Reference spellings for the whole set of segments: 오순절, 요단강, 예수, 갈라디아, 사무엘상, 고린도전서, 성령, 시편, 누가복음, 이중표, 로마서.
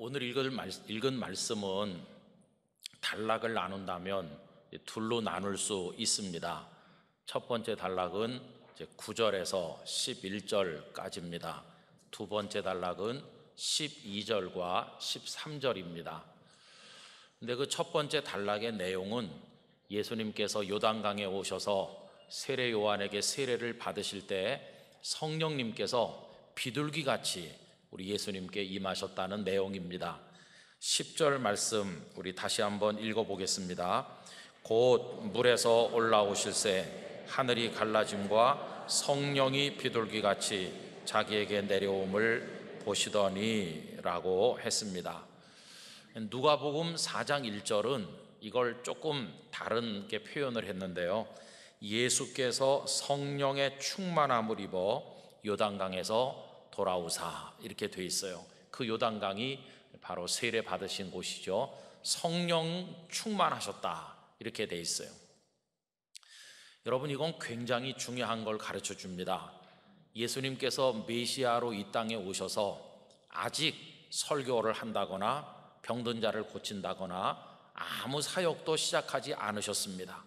오늘 읽은 말씀은 단락을 나눈다면 둘로 나눌 수 있습니다. 첫 번째 단락은 9절에서 11절까지입니다. 두 번째 단락은 12절과 13절입니다. 근데 그 첫 번째 단락의 내용은 예수님께서 요단강에 오셔서 세례 요한에게 세례를 받으실 때 성령님께서 비둘기같이 우리 예수님께 임하셨다는 내용입니다. 10절 말씀 우리 다시 한번 읽어보겠습니다. 곧 물에서 올라오실새 하늘이 갈라짐과 성령이 비둘기같이 자기에게 내려옴을 보시더니 라고 했습니다. 누가복음 4장 1절은 이걸 조금 다르게 표현을 했는데요, 예수께서 성령의 충만함을 입어 요단강에서 돌아오사 이렇게 돼 있어요. 그 요단강이 바로 세례 받으신 곳이죠. 성령 충만하셨다 이렇게 돼 있어요. 여러분, 이건 굉장히 중요한 걸 가르쳐 줍니다. 예수님께서 메시아로 이 땅에 오셔서 아직 설교를 한다거나 병든 자를 고친다거나 아무 사역도 시작하지 않으셨습니다.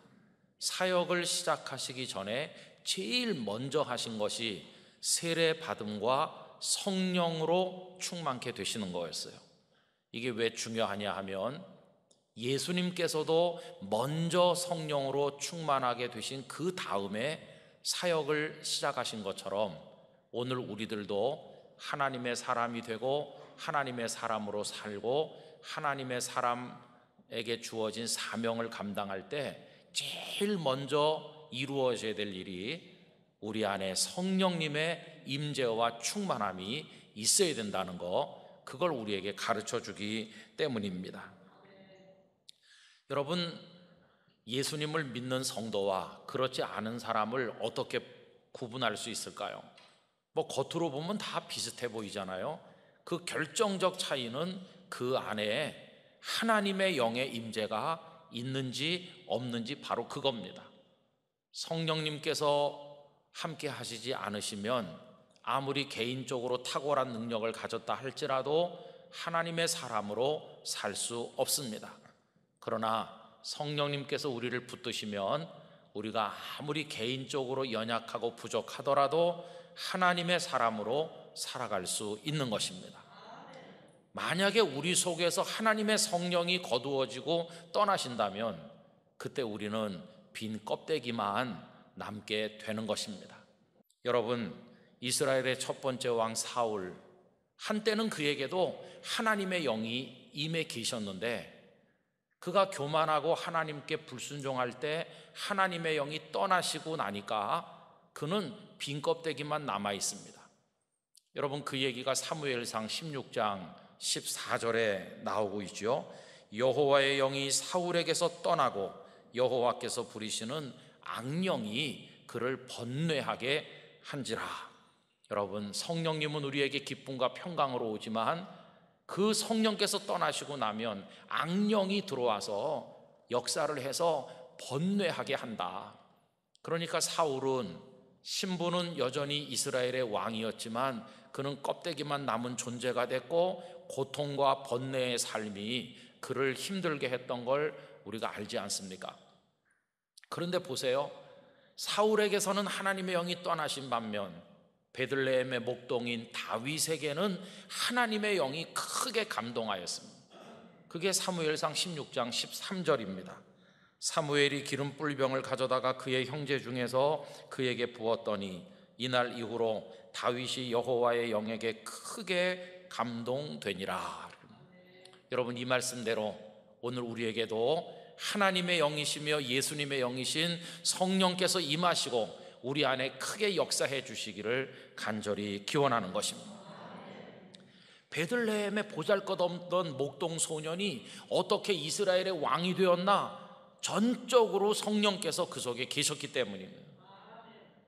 사역을 시작하시기 전에 제일 먼저 하신 것이 세례 받음과 성령으로 충만케 되시는 거였어요. 이게 왜 중요하냐 하면 예수님께서도 먼저 성령으로 충만하게 되신 그 다음에 사역을 시작하신 것처럼 오늘 우리들도 하나님의 사람이 되고 하나님의 사람으로 살고 하나님의 사람에게 주어진 사명을 감당할 때 제일 먼저 이루어져야 될 일이 우리 안에 성령님의 임재와 충만함이 있어야 된다는 거, 그걸 우리에게 가르쳐 주기 때문입니다. 여러분, 예수님을 믿는 성도와 그렇지 않은 사람을 어떻게 구분할 수 있을까요? 겉으로 보면 다 비슷해 보이잖아요. 그 결정적 차이는 그 안에 하나님의 영의 임재가 있는지 없는지 바로 그겁니다. 성령님께서 함께 하시지 않으시면 아무리 개인적으로 탁월한 능력을 가졌다 할지라도 하나님의 사람으로 살 수 없습니다. 그러나 성령님께서 우리를 붙드시면 우리가 아무리 개인적으로 연약하고 부족하더라도 하나님의 사람으로 살아갈 수 있는 것입니다. 만약에 우리 속에서 하나님의 성령이 거두어지고 떠나신다면 그때 우리는 빈 껍데기만 남게 되는 것입니다. 여러분, 이스라엘의 첫 번째 왕 사울, 한때는 그에게도 하나님의 영이 임해 계셨는데 그가 교만하고 하나님께 불순종할 때 하나님의 영이 떠나시고 나니까 그는 빈 껍데기만 남아 있습니다. 여러분, 그 얘기가 사무엘상 16장 14절에 나오고 있죠. 여호와의 영이 사울에게서 떠나고 여호와께서 부리시는 악령이 그를 번뇌하게 한지라. 여러분, 성령님은 우리에게 기쁨과 평강으로 오지만 그 성령께서 떠나시고 나면 악령이 들어와서 역사를 해서 번뇌하게 한다. 그러니까 사울은 신분은 여전히 이스라엘의 왕이었지만 그는 껍데기만 남은 존재가 됐고 고통과 번뇌의 삶이 그를 힘들게 했던 걸 우리가 알지 않습니까? 그런데 보세요, 사울에게서는 하나님의 영이 떠나신 반면 베들레헴의 목동인 다윗에게는 하나님의 영이 크게 감동하였습니다. 그게 사무엘상 16장 13절입니다 사무엘이 기름 뿔병을 가져다가 그의 형제 중에서 그에게 부었더니 이날 이후로 다윗이 여호와의 영에게 크게 감동되니라. 여러분, 이 말씀대로 오늘 우리에게도 하나님의 영이시며 예수님의 영이신 성령께서 임하시고 우리 안에 크게 역사해 주시기를 간절히 기원하는 것입니다. 베들레헴의 보잘것없던 목동 소년이 어떻게 이스라엘의 왕이 되었나 전적으로 성령께서 그 속에 계셨기 때문입니다.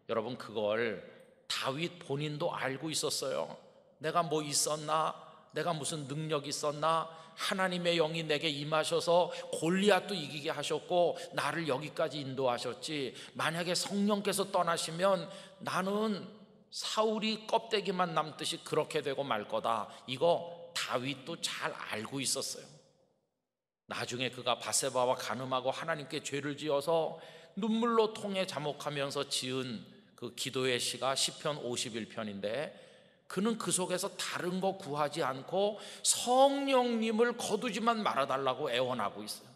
여러분, 그걸 다윗 본인도 알고 있었어요. 내가 뭐 있었나? 내가 무슨 능력이 있었나? 하나님의 영이 내게 임하셔서 골리앗도 이기게 하셨고 나를 여기까지 인도하셨지. 만약에 성령께서 떠나시면 나는 사울이 껍데기만 남듯이 그렇게 되고 말 거다. 이거 다윗도 잘 알고 있었어요. 나중에 그가 바세바와 간음하고 하나님께 죄를 지어서 눈물로 통에 잠복하면서 지은 그 기도의 시가 시편 51편인데 그는 그 속에서 다른 거 구하지 않고 성령님을 거두지만 말아달라고 애원하고 있어요.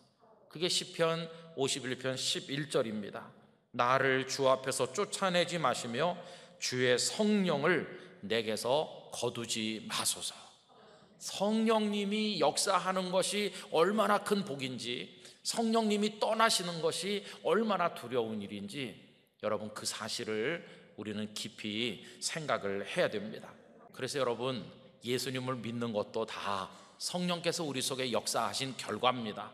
그게 시편 51편 11절입니다. 나를 주 앞에서 쫓아내지 마시며 주의 성령을 내게서 거두지 마소서. 성령님이 역사하는 것이 얼마나 큰 복인지, 성령님이 떠나시는 것이 얼마나 두려운 일인지, 여러분 그 사실을 우리는 깊이 생각을 해야 됩니다. 그래서 여러분, 예수님을 믿는 것도 다 성령께서 우리 속에 역사하신 결과입니다.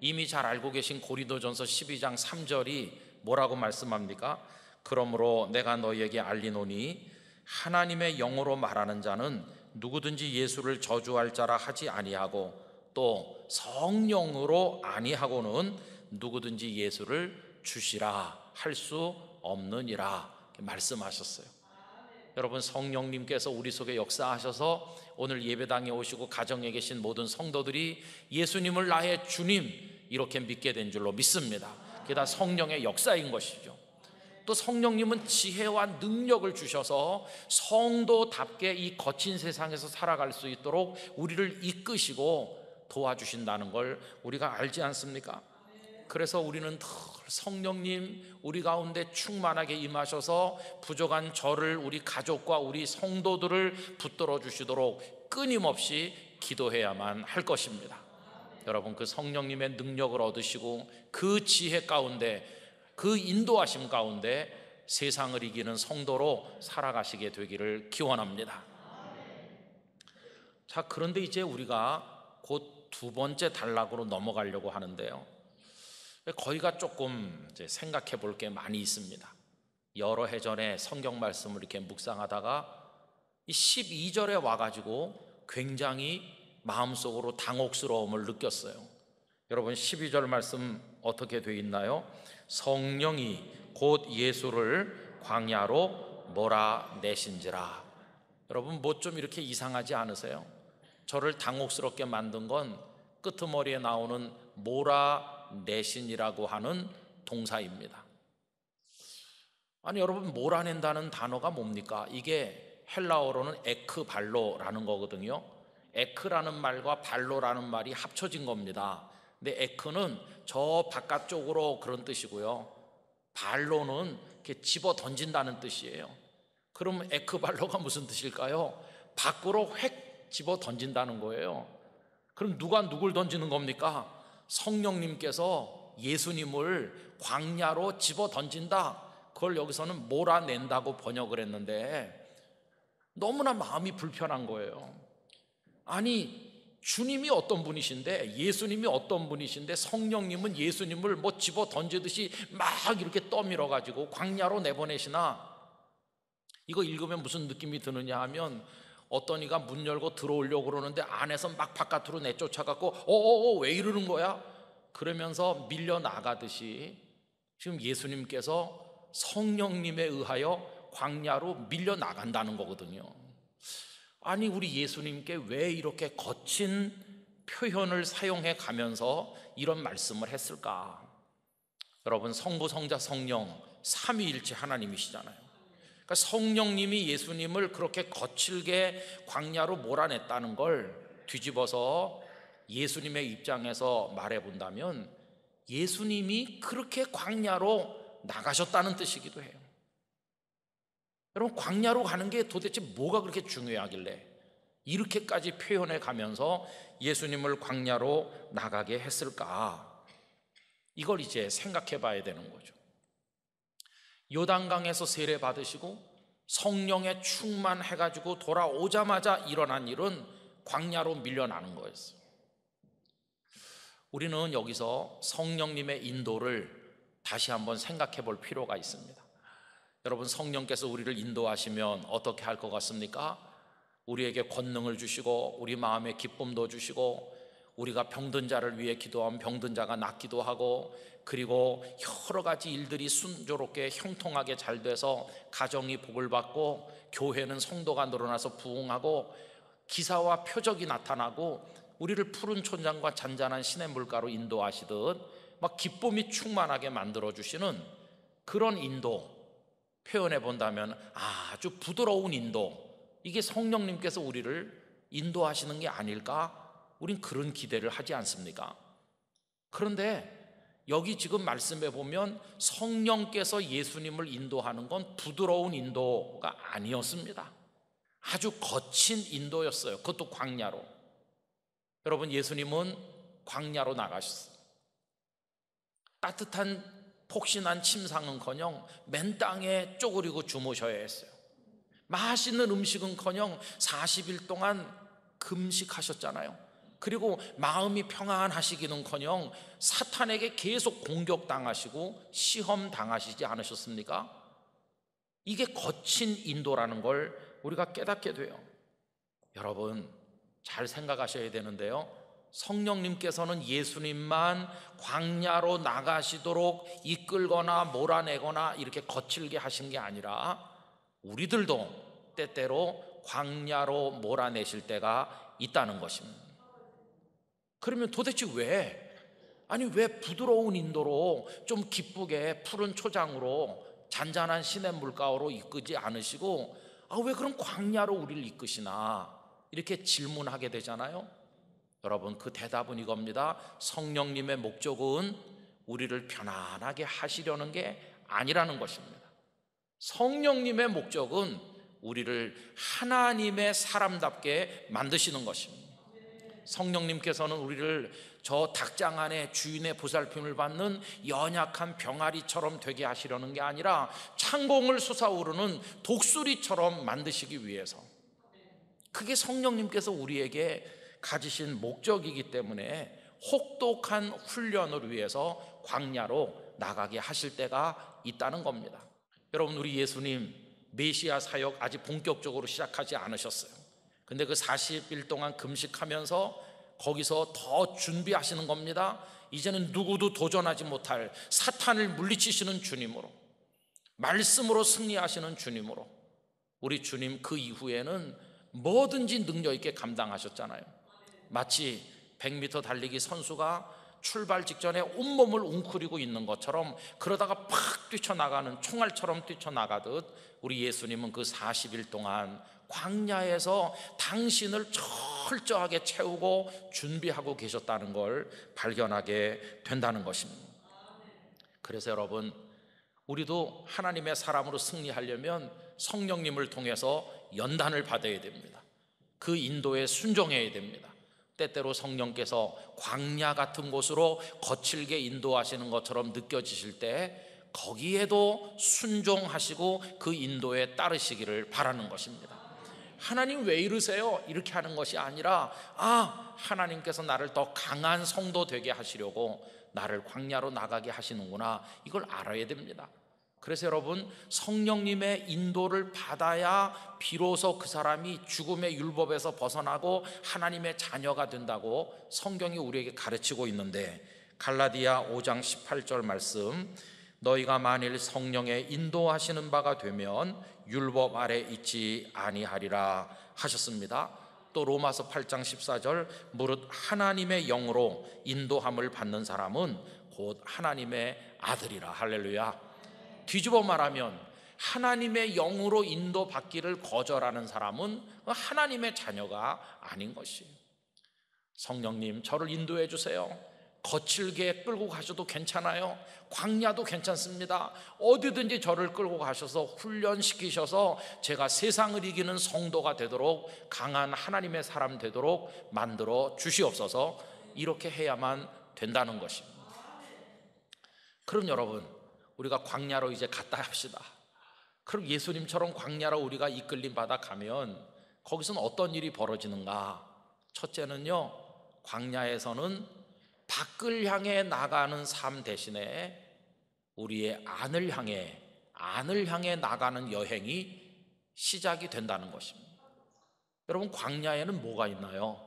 이미 잘 알고 계신 고린도전서 12장 3절이 뭐라고 말씀합니까? 그러므로 내가 너희에게 알리노니 하나님의 영으로 말하는 자는 누구든지 예수를 저주할 자라 하지 아니하고 또 성령으로 아니하고는 누구든지 예수를 주시라 할 수 없느니라 말씀하셨어요. 여러분, 성령님께서 우리 속에 역사하셔서 오늘 예배당에 오시고 가정에 계신 모든 성도들이 예수님을 나의 주님 이렇게 믿게 된 줄로 믿습니다. 그게 다 성령의 역사인 것이죠. 또 성령님은 지혜와 능력을 주셔서 성도답게 이 거친 세상에서 살아갈 수 있도록 우리를 이끄시고 도와주신다는 걸 우리가 알지 않습니까? 그래서 우리는 늘 성령님 우리 가운데 충만하게 임하셔서 부족한 저를, 우리 가족과 우리 성도들을 붙들어 주시도록 끊임없이 기도해야만 할 것입니다. 여러분, 그 성령님의 능력을 얻으시고 그 지혜 가운데, 그 인도하심 가운데 세상을 이기는 성도로 살아가시게 되기를 기원합니다. 자, 그런데 이제 우리가 곧 두 번째 단락으로 넘어가려고 하는데요, 거기가 조금 이제 생각해 볼 게 많이 있습니다. 여러 해 전에 성경 말씀을 이렇게 묵상하다가 이 12절에 와가지고 굉장히 마음속으로 당혹스러움을 느꼈어요. 여러분, 12절 말씀 어떻게 돼 있나요? 성령이 곧 예수를 광야로 몰아내신지라. 여러분, 뭐 좀 이렇게 이상하지 않으세요? 저를 당혹스럽게 만든 건 끄트머리에 나오는 몰아내신이라고 하는 동사입니다. 아니 여러분, 몰아낸다는 단어가 뭡니까? 이게 헬라어로는 에크발로라는 거거든요. 에크라는 말과 발로라는 말이 합쳐진 겁니다. 근데 에크는 저 바깥쪽으로 그런 뜻이고요, 발로는 이렇게 집어 던진다는 뜻이에요. 그럼 에크발로가 무슨 뜻일까요? 밖으로 획 집어 던진다는 거예요. 그럼 누가 누굴 던지는 겁니까? 성령님께서 예수님을 광야로 집어 던진다. 그걸 여기서는 몰아낸다고 번역을 했는데 너무나 마음이 불편한 거예요. 아니 주님이 어떤 분이신데, 예수님이 어떤 분이신데 성령님은 예수님을 뭐 집어 던지듯이 막 이렇게 떠밀어 가지고 광야로 내보내시나? 이거 읽으면 무슨 느낌이 드느냐 하면 어떤 이가 문 열고 들어오려고 그러는데 안에서 막 바깥으로 내쫓아갖고 왜 이러는 거야? 그러면서 밀려나가듯이 지금 예수님께서 성령님에 의하여 광야로 밀려나간다는 거거든요. 아니 우리 예수님께 왜 이렇게 거친 표현을 사용해 가면서 이런 말씀을 했을까? 여러분, 성부, 성자, 성령 삼위일체 하나님이시잖아요. 그러니까 성령님이 예수님을 그렇게 거칠게 광야로 몰아냈다는 걸 뒤집어서 예수님의 입장에서 말해본다면 예수님이 그렇게 광야로 나가셨다는 뜻이기도 해요. 여러분, 광야로 가는 게 도대체 뭐가 그렇게 중요하길래 이렇게까지 표현해 가면서 예수님을 광야로 나가게 했을까? 이걸 이제 생각해 봐야 되는 거죠. 요단강에서 세례 받으시고 성령에 충만해가지고 돌아오자마자 일어난 일은 광야로 밀려나는 거였어요. 우리는 여기서 성령님의 인도를 다시 한번 생각해 볼 필요가 있습니다. 여러분, 성령께서 우리를 인도하시면 어떻게 할 것 같습니까? 우리에게 권능을 주시고 우리 마음의 기쁨도 주시고 우리가 병든 자를 위해 기도하면 병든 자가 낫기도 하고, 그리고 여러 가지 일들이 순조롭게 형통하게 잘 돼서 가정이 복을 받고 교회는 성도가 늘어나서 부흥하고 기사와 표적이 나타나고 우리를 푸른 촌장과 잔잔한 시냇 물가로 인도하시듯 막 기쁨이 충만하게 만들어주시는 그런 인도, 표현해 본다면 아주 부드러운 인도, 이게 성령님께서 우리를 인도하시는 게 아닐까? 우린 그런 기대를 하지 않습니까? 그런데 여기 지금 말씀해 보면 성령께서 예수님을 인도하는 건 부드러운 인도가 아니었습니다. 아주 거친 인도였어요. 그것도 광야로. 여러분, 예수님은 광야로 나가셨어요. 따뜻한 폭신한 침상은커녕 맨 땅에 쪼그리고 주무셔야 했어요. 맛있는 음식은커녕 40일 동안 금식하셨잖아요. 그리고 마음이 평안하시기는커녕 사탄에게 계속 공격당하시고 시험당하시지 않으셨습니까? 이게 거친 인도라는 걸 우리가 깨닫게 돼요. 여러분, 잘 생각하셔야 되는데요, 성령님께서는 예수님만 광야로 나가시도록 이끌거나 몰아내거나 이렇게 거칠게 하신 게 아니라 우리들도 때때로 광야로 몰아내실 때가 있다는 것입니다. 그러면 도대체 왜 부드러운 인도로 좀 기쁘게 푸른 초장으로 잔잔한 시냇 물가로 이끄지 않으시고 왜 그럼 광야로 우리를 이끄시나, 이렇게 질문하게 되잖아요. 여러분, 그 대답은 이겁니다. 성령님의 목적은 우리를 편안하게 하시려는 게 아니라는 것입니다. 성령님의 목적은 우리를 하나님의 사람답게 만드시는 것입니다. 성령님께서는 우리를 저 닭장 안에 주인의 보살핌을 받는 연약한 병아리처럼 되게 하시려는 게 아니라 창공을 솟아오르는 독수리처럼 만드시기 위해서, 그게 성령님께서 우리에게 가지신 목적이기 때문에 혹독한 훈련을 위해서 광야로 나가게 하실 때가 있다는 겁니다. 여러분, 우리 예수님 메시아 사역 아직 본격적으로 시작하지 않으셨어요. 근데 그 40일 동안 금식하면서 거기서 더 준비하시는 겁니다. 이제는 누구도 도전하지 못할 사탄을 물리치시는 주님으로, 말씀으로 승리하시는 주님으로. 우리 주님 그 이후에는 뭐든지 능력 있게 감당하셨잖아요. 마치 100m 달리기 선수가 출발 직전에 온몸을 웅크리고 있는 것처럼, 그러다가 팍 뛰쳐나가는 총알처럼 뛰쳐나가듯 우리 예수님은 그 40일 동안 광야에서 당신을 철저하게 채우고 준비하고 계셨다는 걸 발견하게 된다는 것입니다. 그래서 여러분, 우리도 하나님의 사람으로 승리하려면 성령님을 통해서 연단을 받아야 됩니다. 그 인도에 순종해야 됩니다. 때때로 성령께서 광야 같은 곳으로 거칠게 인도하시는 것처럼 느껴지실 때 거기에도 순종하시고 그 인도에 따르시기를 바라는 것입니다. 하나님 왜 이러세요? 이렇게 하는 것이 아니라 하나님께서 나를 더 강한 성도 되게 하시려고 나를 광야로 나가게 하시는구나, 이걸 알아야 됩니다. 그래서 여러분, 성령님의 인도를 받아야 비로소 그 사람이 죽음의 율법에서 벗어나고 하나님의 자녀가 된다고 성경이 우리에게 가르치고 있는데, 갈라디아 5장 18절 말씀, 너희가 만일 성령의 인도하시는 바가 되면 율법 아래 있지 아니하리라 하셨습니다. 또 로마서 8장 14절, 무릇 하나님의 영으로 인도함을 받는 사람은 곧 하나님의 아들이라. 할렐루야. 뒤집어 말하면 하나님의 영으로 인도받기를 거절하는 사람은 하나님의 자녀가 아닌 것이에요. 성령님, 저를 인도해 주세요. 거칠게 끌고 가셔도 괜찮아요. 광야도 괜찮습니다. 어디든지 저를 끌고 가셔서 훈련시키셔서 제가 세상을 이기는 성도가 되도록, 강한 하나님의 사람 되도록 만들어 주시옵소서. 이렇게 해야만 된다는 것입니다. 그럼 여러분, 우리가 광야로 이제 갔다 합시다. 그럼 예수님처럼 광야로 우리가 이끌림 받아 가면 거기서는 어떤 일이 벌어지는가? 첫째는요, 광야에서는 밖을 향해 나가는 삶 대신에 우리의 안을 향해 나가는 여행이 시작이 된다는 것입니다. 여러분, 광야에는 뭐가 있나요?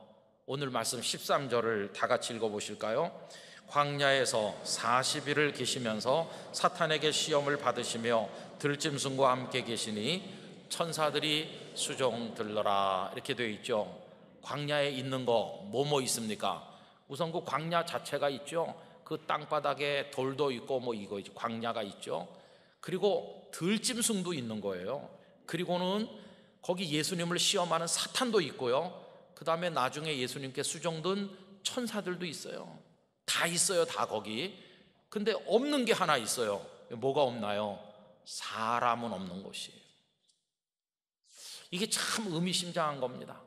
오늘 말씀 13절을 다 같이 읽어보실까요? 광야에서 40일을 계시면서 사탄에게 시험을 받으시며 들짐승과 함께 계시니 천사들이 수종 들러라, 이렇게 되어 있죠. 광야에 있는 거 뭐뭐 있습니까? 우선 그 광야 자체가 있죠. 그 땅바닥에 돌도 있고 뭐 이거 있죠. 광야가 있죠. 그리고 들짐승도 있는 거예요. 그리고는 거기 예수님을 시험하는 사탄도 있고요. 그 다음에 나중에 예수님께 수종든 천사들도 있어요. 다 있어요, 다 거기. 근데 없는 게 하나 있어요. 뭐가 없나요? 사람은 없는 곳이에요. 이게 참 의미심장한 겁니다.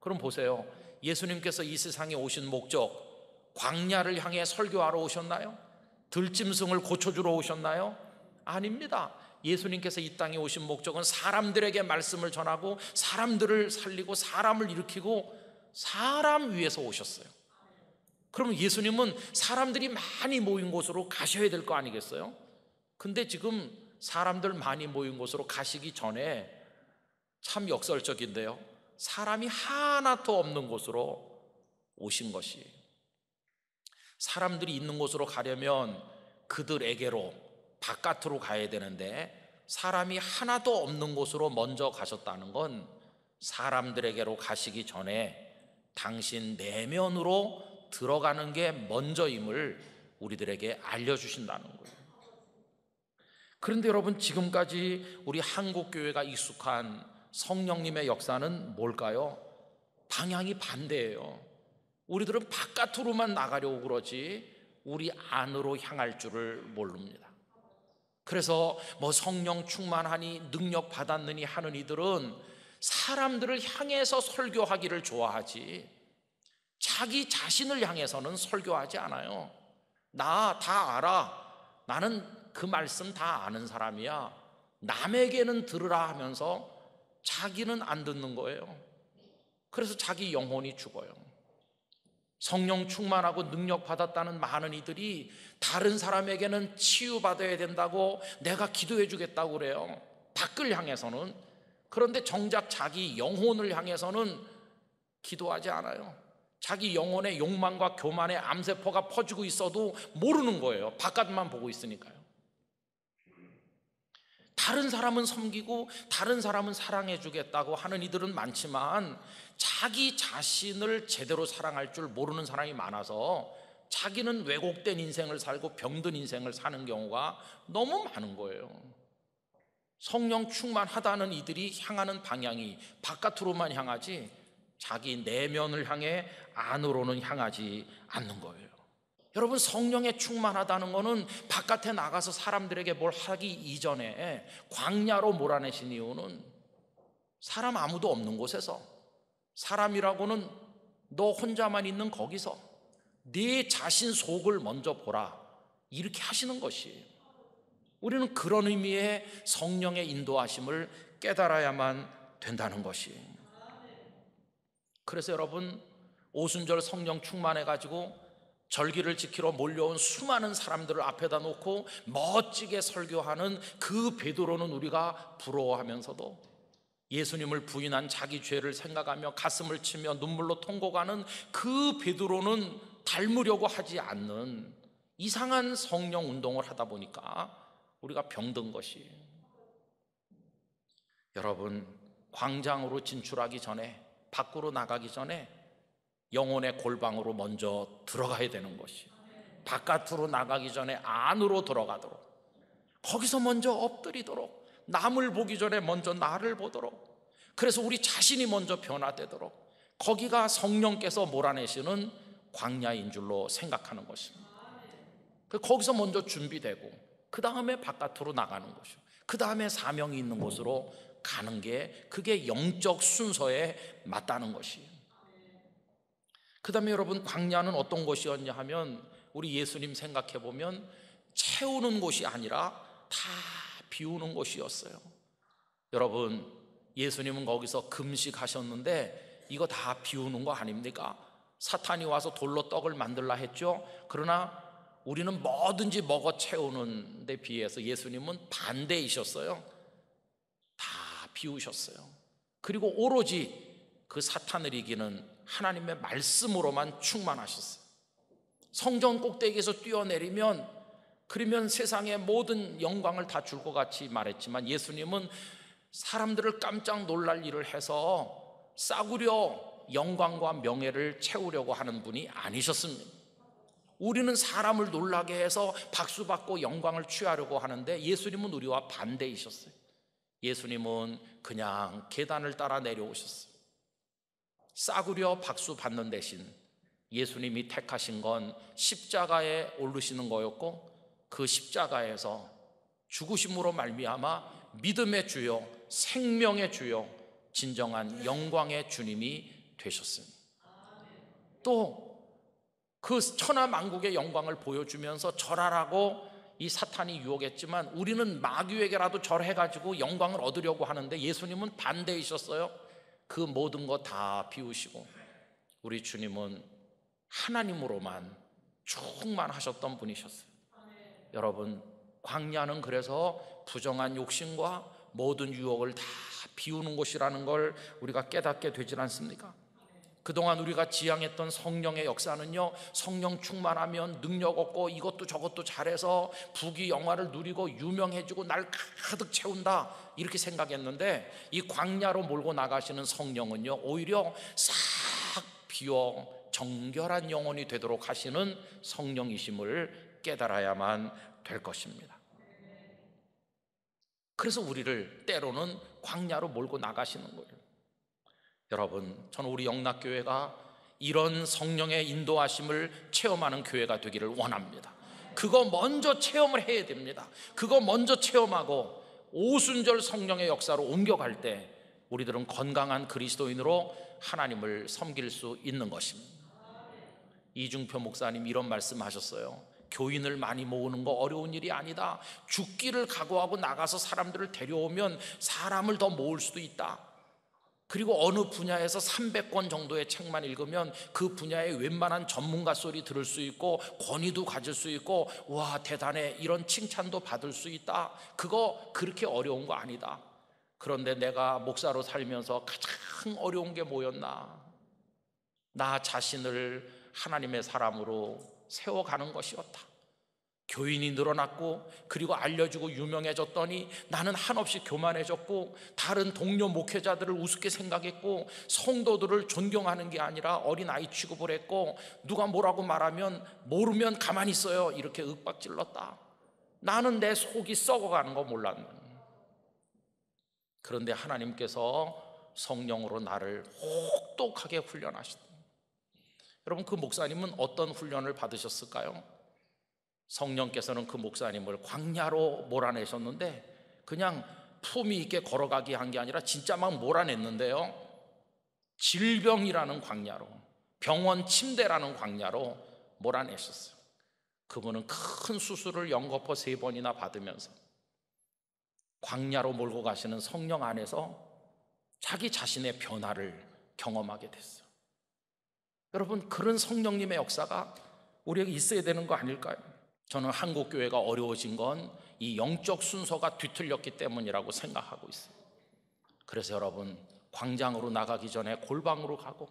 그럼 보세요. 예수님께서 이 세상에 오신 목적, 광야를 향해 설교하러 오셨나요? 들짐승을 고쳐주러 오셨나요? 아닙니다. 예수님께서 이 땅에 오신 목적은 사람들에게 말씀을 전하고 사람들을 살리고 사람을 일으키고 사람 위에서 오셨어요. 그러면 예수님은 사람들이 많이 모인 곳으로 가셔야 될 거 아니겠어요? 근데 지금 사람들 많이 모인 곳으로 가시기 전에 참 역설적인데요, 사람이 하나도 없는 곳으로 오신 것이, 사람들이 있는 곳으로 가려면 그들에게로 바깥으로 가야 되는데 사람이 하나도 없는 곳으로 먼저 가셨다는 건 사람들에게로 가시기 전에 당신 내면으로 들어가는 게 먼저임을 우리들에게 알려주신다는 거예요. 그런데 여러분, 지금까지 우리 한국교회가 익숙한 성령님의 역사는 뭘까요? 방향이 반대예요. 우리들은 바깥으로만 나가려고 그러지 우리 안으로 향할 줄을 모릅니다. 그래서 뭐 성령 충만하니 능력 받았느니 하는 이들은 사람들을 향해서 설교하기를 좋아하지 자기 자신을 향해서는 설교하지 않아요. 나 다 알아, 나는 그 말씀 다 아는 사람이야, 남에게는 들으라 하면서 자기는 안 듣는 거예요. 그래서 자기 영혼이 죽어요. 성령 충만하고 능력 받았다는 많은 이들이 다른 사람에게는 치유받아야 된다고 내가 기도해 주겠다고 그래요, 밖을 향해서는. 그런데 정작 자기 영혼을 향해서는 기도하지 않아요. 자기 영혼의 욕망과 교만의 암세포가 퍼지고 있어도 모르는 거예요. 바깥만 보고 있으니까요. 다른 사람은 섬기고 다른 사람은 사랑해 주겠다고 하는 이들은 많지만 자기 자신을 제대로 사랑할 줄 모르는 사람이 많아서 자기는 왜곡된 인생을 살고 병든 인생을 사는 경우가 너무 많은 거예요. 성령 충만하다는 이들이 향하는 방향이 바깥으로만 향하지 자기 내면을 향해 안으로는 향하지 않는 거예요. 여러분, 성령에 충만하다는 것은 바깥에 나가서 사람들에게 뭘 하기 이전에 광야로 몰아내신 이유는 사람 아무도 없는 곳에서, 사람이라고는 너 혼자만 있는 거기서 네 자신 속을 먼저 보라, 이렇게 하시는 것이에요. 우리는 그런 의미의 성령의 인도하심을 깨달아야만 된다는 것이에요. 그래서 여러분, 오순절 성령 충만해가지고 절기를 지키러 몰려온 수많은 사람들을 앞에다 놓고 멋지게 설교하는 그 베드로는 우리가 부러워하면서도 예수님을 부인한 자기 죄를 생각하며 가슴을 치며 눈물로 통곡하는 그 베드로는 닮으려고 하지 않는 이상한 성령 운동을 하다 보니까 우리가 병든 것이, 여러분, 광장으로 진출하기 전에, 밖으로 나가기 전에 영혼의 골방으로 먼저 들어가야 되는 것이, 바깥으로 나가기 전에 안으로 들어가도록, 거기서 먼저 엎드리도록, 남을 보기 전에 먼저 나를 보도록, 그래서 우리 자신이 먼저 변화되도록, 거기가 성령께서 몰아내시는 광야인 줄로 생각하는 것입니다. 거기서 먼저 준비되고 그 다음에 바깥으로 나가는 것이고 그 다음에 사명이 있는 곳으로 가는 게, 그게 영적 순서에 맞다는 것이에요. 그 다음에 여러분, 광야는 어떤 곳이었냐 하면 우리 예수님 생각해보면 채우는 곳이 아니라 다 비우는 곳이었어요. 여러분, 예수님은 거기서 금식하셨는데 이거 다 비우는 거 아닙니까? 사탄이 와서 돌로 떡을 만들라 했죠. 그러나 우리는 뭐든지 먹어 채우는 데 비해서 예수님은 반대이셨어요. 다 비우셨어요. 그리고 오로지 그 사탄을 이기는 하나님의 말씀으로만 충만하셨어요. 성전 꼭대기에서 뛰어내리면 그러면 세상의 모든 영광을 다 줄 것 같이 말했지만, 예수님은 사람들을 깜짝 놀랄 일을 해서 싸구려 영광과 명예를 채우려고 하는 분이 아니셨습니다. 우리는 사람을 놀라게 해서 박수받고 영광을 취하려고 하는데 예수님은 우리와 반대이셨어요. 예수님은 그냥 계단을 따라 내려오셨어요. 싸구려 박수 받는 대신 예수님이 택하신 건 십자가에 오르시는 거였고, 그 십자가에서 죽으심으로 말미암아 믿음의 주요, 생명의 주요, 진정한 영광의 주님이 되셨습니다. 또 그 천하만국의 영광을 보여주면서 절하라고 이 사탄이 유혹했지만, 우리는 마귀에게라도 절해가지고 영광을 얻으려고 하는데 예수님은 반대이셨어요. 그 모든 거 다 비우시고 우리 주님은 하나님으로만 충만하셨던 분이셨어요. 여러분, 광야는 그래서 부정한 욕심과 모든 유혹을 다 비우는 곳이라는 걸 우리가 깨닫게 되질 않습니까? 그동안 우리가 지향했던 성령의 역사는요, 성령 충만하면 능력 얻고 이것도 저것도 잘해서 부귀 영화를 누리고 유명해지고 날 가득 채운다 이렇게 생각했는데, 이 광야로 몰고 나가시는 성령은요 오히려 싹 비워 정결한 영혼이 되도록 하시는 성령이심을 깨달아야만 될 것입니다. 그래서 우리를 때로는 광야로 몰고 나가시는 거예요. 여러분, 저는 우리 영락교회가 이런 성령의 인도하심을 체험하는 교회가 되기를 원합니다. 그거 먼저 체험을 해야 됩니다. 그거 먼저 체험하고 오순절 성령의 역사로 옮겨갈 때 우리들은 건강한 그리스도인으로 하나님을 섬길 수 있는 것입니다. 이중표 목사님 이런 말씀하셨어요. 교인을 많이 모으는 거 어려운 일이 아니다. 죽기를 각오하고 나가서 사람들을 데려오면 사람을 더 모을 수도 있다. 그리고 어느 분야에서 300권 정도의 책만 읽으면 그 분야의 웬만한 전문가 소리 들을 수 있고 권위도 가질 수 있고 와 대단해 이런 칭찬도 받을 수 있다. 그거 그렇게 어려운 거 아니다. 그런데 내가 목사로 살면서 가장 어려운 게 뭐였나? 나 자신을 하나님의 사람으로 세워가는 것이었다. 교인이 늘어났고 그리고 알려지고 유명해졌더니 나는 한없이 교만해졌고 다른 동료 목회자들을 우습게 생각했고 성도들을 존경하는 게 아니라 어린아이 취급을 했고 누가 뭐라고 말하면 모르면 가만히 있어요 이렇게 윽박질렀다. 나는 내 속이 썩어가는 거 몰랐는데, 그런데 하나님께서 성령으로 나를 혹독하게 훈련하셨다. 여러분, 그 목사님은 어떤 훈련을 받으셨을까요? 성령께서는 그 목사님을 광야로 몰아내셨는데 그냥 품위 있게 걸어가게 한 게 아니라 진짜 막 몰아냈는데요, 질병이라는 광야로, 병원 침대라는 광야로 몰아내셨어요. 그분은 큰 수술을 연거푸 3번이나 받으면서 광야로 몰고 가시는 성령 안에서 자기 자신의 변화를 경험하게 됐어요. 여러분, 그런 성령님의 역사가 우리에게 있어야 되는 거 아닐까요? 저는 한국 교회가 어려워진 건 이 영적 순서가 뒤틀렸기 때문이라고 생각하고 있어요. 그래서 여러분, 광장으로 나가기 전에 골방으로 가고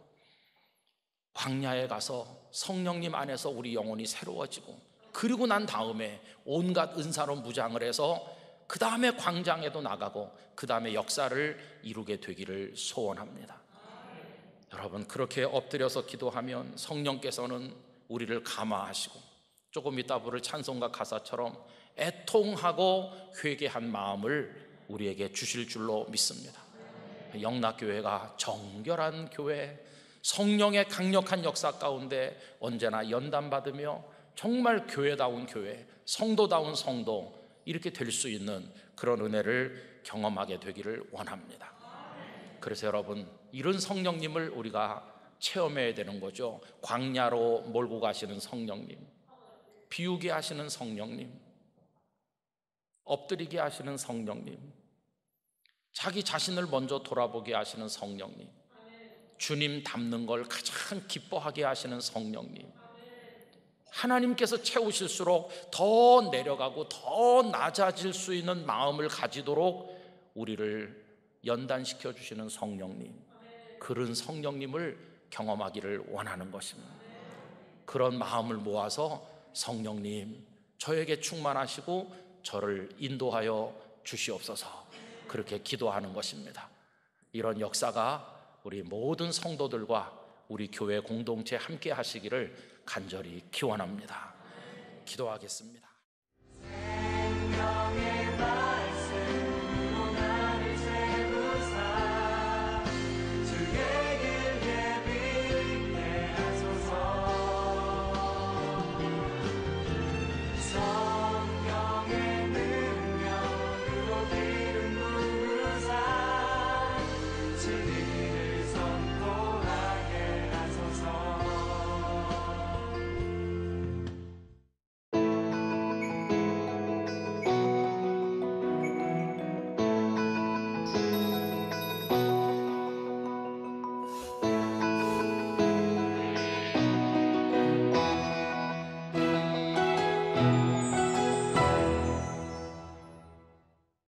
광야에 가서 성령님 안에서 우리 영혼이 새로워지고, 그리고 난 다음에 온갖 은사로 무장을 해서 그 다음에 광장에도 나가고 그 다음에 역사를 이루게 되기를 소원합니다. 여러분, 그렇게 엎드려서 기도하면 성령께서는 우리를 감화하시고, 조금 이따 부를 찬송가 가사처럼 애통하고 회개한 마음을 우리에게 주실 줄로 믿습니다. 영락교회가 정결한 교회, 성령의 강력한 역사 가운데 언제나 연단받으며 정말 교회다운 교회, 성도다운 성도 이렇게 될 수 있는 그런 은혜를 경험하게 되기를 원합니다. 그래서 여러분, 이런 성령님을 우리가 체험해야 되는 거죠. 광야로 몰고 가시는 성령님, 비우게 하시는 성령님, 엎드리게 하시는 성령님, 자기 자신을 먼저 돌아보게 하시는 성령님, 주님 닮는 걸 가장 기뻐하게 하시는 성령님, 하나님께서 채우실수록 더 내려가고 더 낮아질 수 있는 마음을 가지도록 우리를 연단시켜 주시는 성령님, 그런 성령님을 경험하기를 원하는 것입니다. 그런 마음을 모아서 성령님 저에게 충만하시고 저를 인도하여 주시옵소서, 그렇게 기도하는 것입니다. 이런 역사가 우리 모든 성도들과 우리 교회 공동체 함께 하시기를 간절히 기원합니다. 기도하겠습니다.